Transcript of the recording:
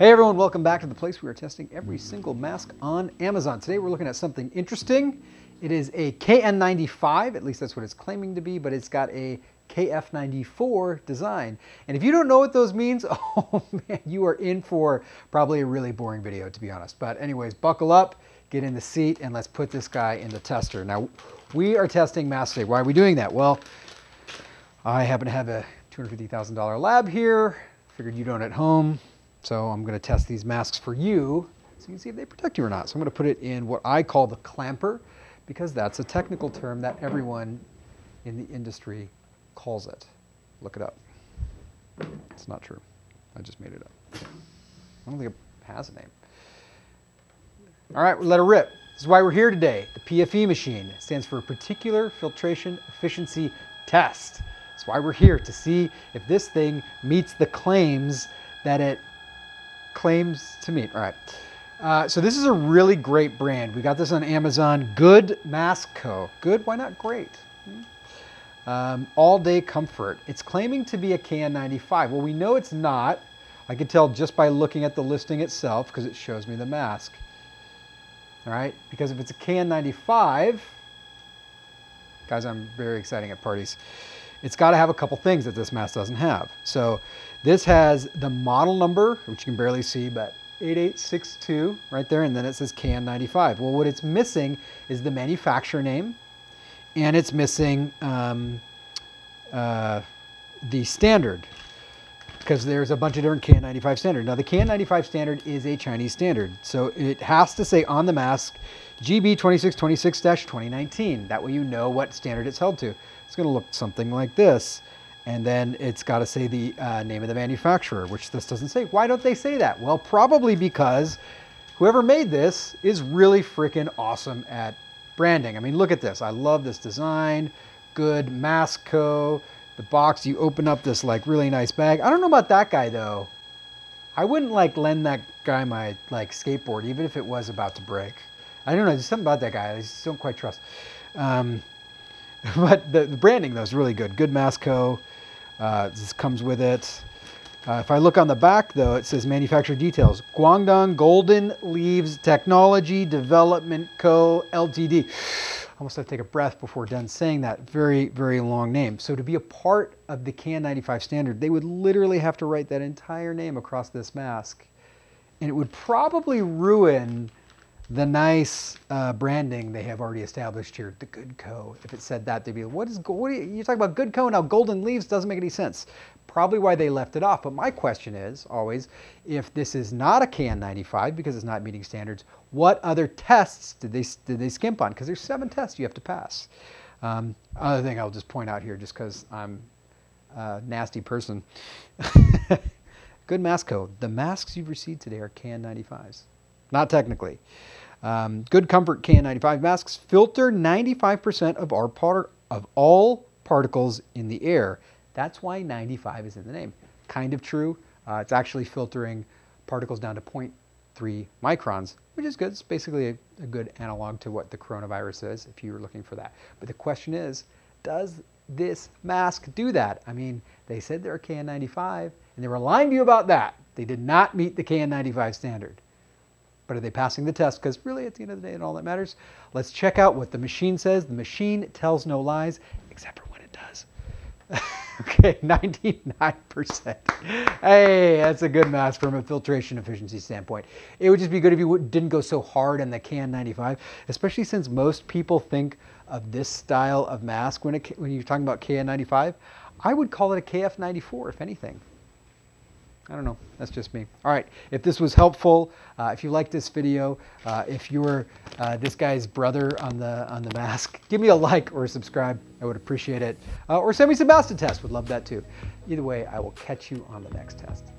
Hey everyone, welcome back to the place we are testing every single mask on Amazon. Today we're looking at something interesting. It is a KN95, at least that's what it's claiming to be, but it's got a KF94 design. And if you don't know what those means, oh man, you are in for probably a really boring video, to be honest. But anyways, buckle up, get in the seat, and let's put this guy in the tester. Now, we are testing masks today. Why are we doing that? Well, I happen to have a $250,000 lab here. Figured you don't at home. So I'm going to test these masks for you so you can see if they protect you or not. So I'm going to put it in what I call the clamper, because that's a technical term that everyone in the industry calls it. Look it up. It's not true. I just made it up. I don't think it has a name. All right, we'll let her rip. This is why we're here today. The PFE machine. It stands for Particulate Filtration Efficiency Test. That's why we're here, to see if this thing meets the claims that it claims to meet. All right. So this is a really great brand. We got this on Amazon. Good Mask Co. Good? Why not great? All Day Comfort. It's claiming to be a KN95. Well, we know it's not. I could tell just by looking at the listing itself, because it shows me the mask. All right. Because if it's a KN95, guys, I'm very exciting at parties. It's got to have a couple things that this mask doesn't have. So this has the model number, which you can barely see, but 8862 right there, and then it says KN95. Well, what it's missing is the manufacturer name, and it's missing the standard, because there's a bunch of different KN95 standards. Now, the KN95 standard is a Chinese standard, so it has to say on the mask GB2626-2019. That way you know what standard it's held to. It's going to look something like this, and then it's got to say the name of the manufacturer, which this doesn't say. Why don't they say that? Well, probably because whoever made this is really freaking awesome at branding. I mean, look at this. I love this design. Good Mask Co. The box, you open up this like really nice bag. I don't know about that guy though. I wouldn't like lend that guy my like skateboard, even if it was about to break. I don't know, there's something about that guy I just don't quite trust. But the branding though is really good. Good Mask Co. This comes with it. If I look on the back though, it says manufacturer details. Guangdong Golden Leaves Technology Development Co. Ltd. Almost have to take a breath before done saying that very, very long name. So to be a part of the KN95 standard, they would literally have to write that entire name across this mask. And it would probably ruin the nice branding they have already established here, the Good Co. If it said that, they'd be like, you're talking about Good Co. Now, Golden Leaves doesn't make any sense. Probably why they left it off. But my question is always, if this is not a KN95 because it's not meeting standards, what other tests did they skimp on? Because there's 7 tests you have to pass. Another thing I'll just point out here, just because I'm a nasty person. Good Mask Co. The masks you've received today are KN95s. Not technically. Good Comfort KN95 masks filter 95% of all particles in the air. That's why 95 is in the name. Kind of true. It's actually filtering particles down to 0.3 microns, which is good. It's basically a good analog to what the coronavirus is, if you were looking for that. But the question is, does this mask do that? I mean, they said they're a KN95, and they were lying to you about that. They did not meet the KN95 standard. But are they passing the test? Because really, at the end of the day, and all that matters. Let's check out what the machine says. The machine tells no lies, except for when it does. Okay, 99%. Hey, that's a good mask from a filtration efficiency standpoint. It would just be good if you didn't go so hard on the KN95, especially since most people think of this style of mask when you're talking about KN95. I would call it a KF94, if anything. I don't know. That's just me. All right. If this was helpful, if you liked this video, if you're this guy's brother on the mask, give me a like or a subscribe. I would appreciate it. Or send me some mask to test. Would love that too. Either way, I will catch you on the next test.